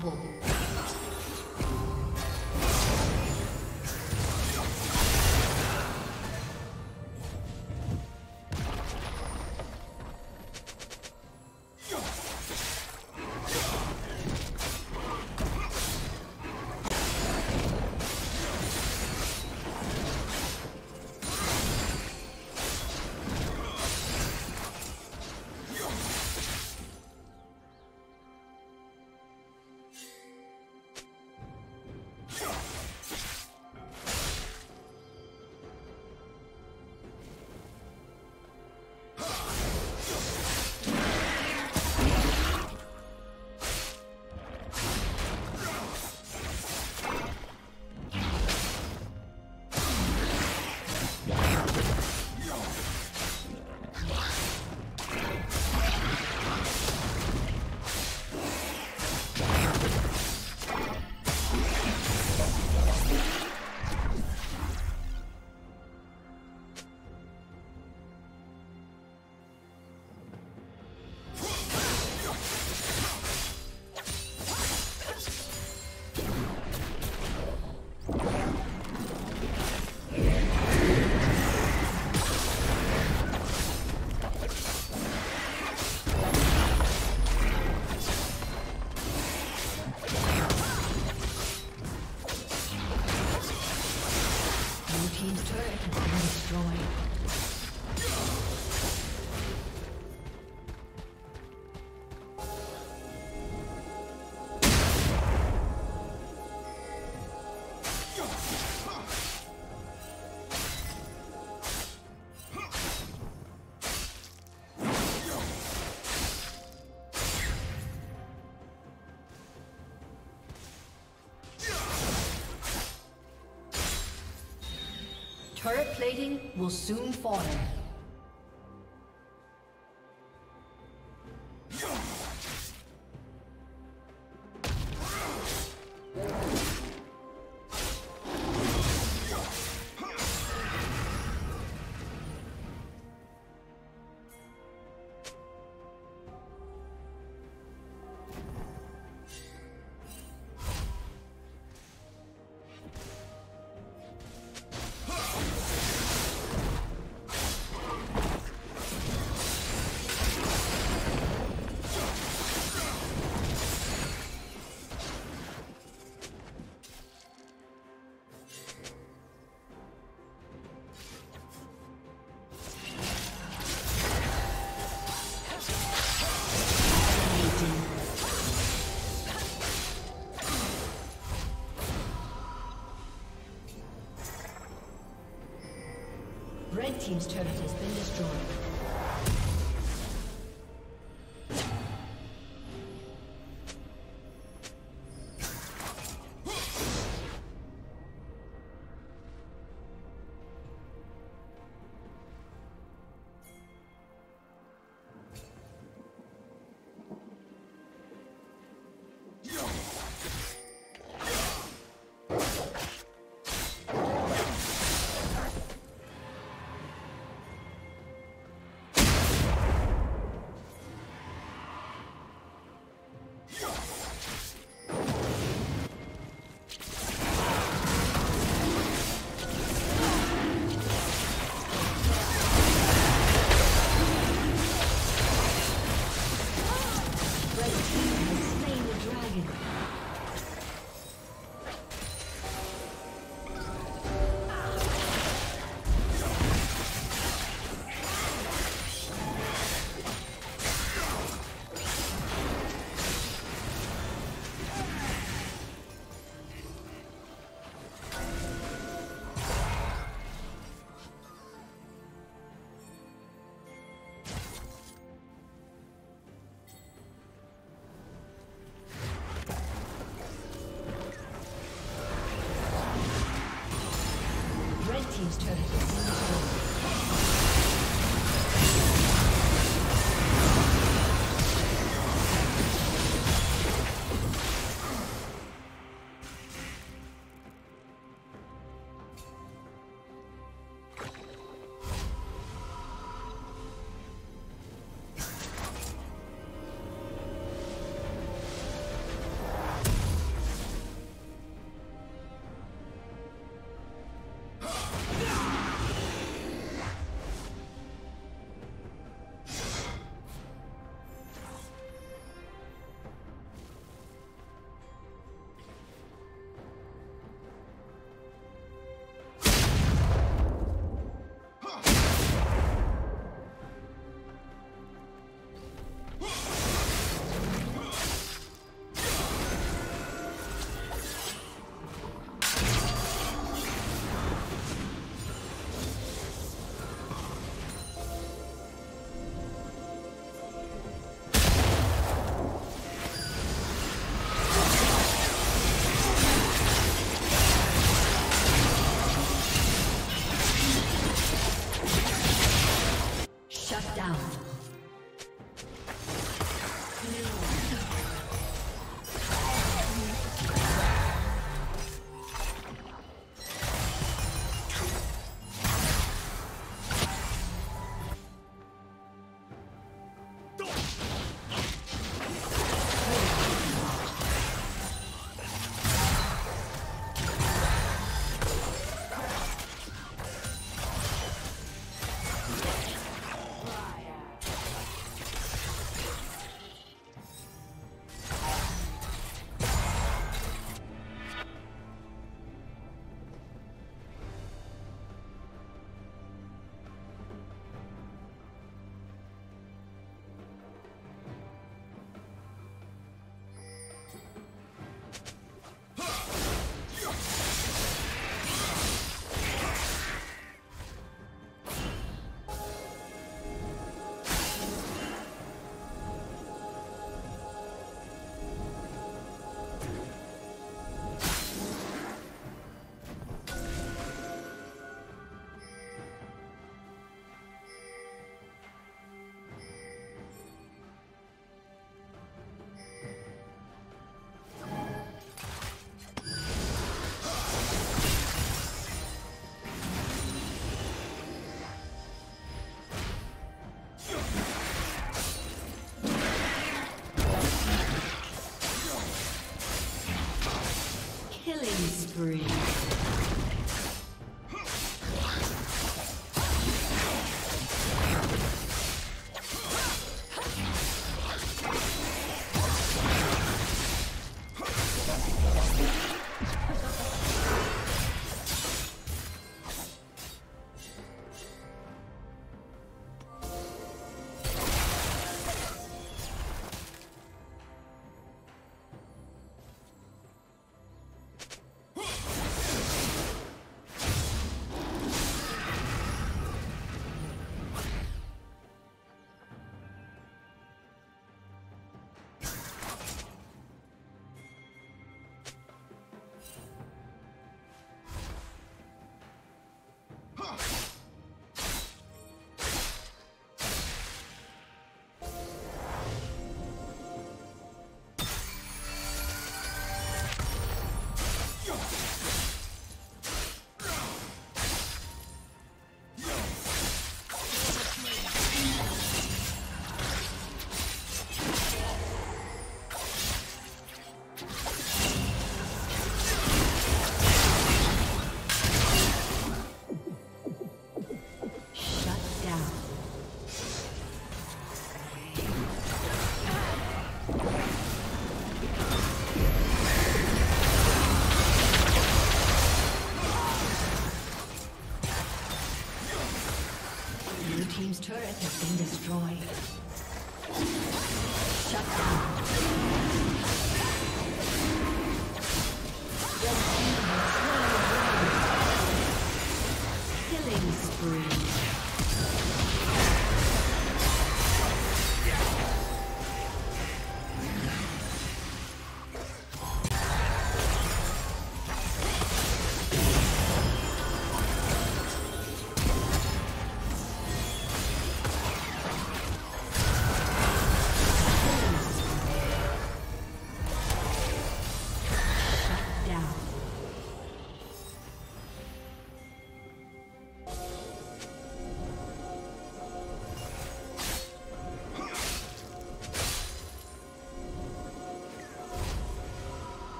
Double. Turret plating will soon fall. Red team's turret has been destroyed. He's turning his spree.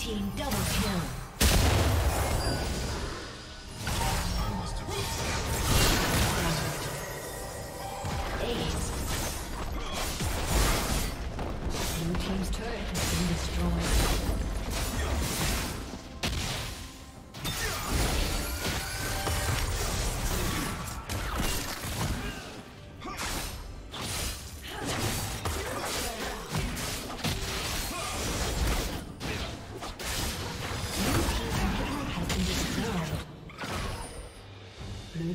team double kill. Blue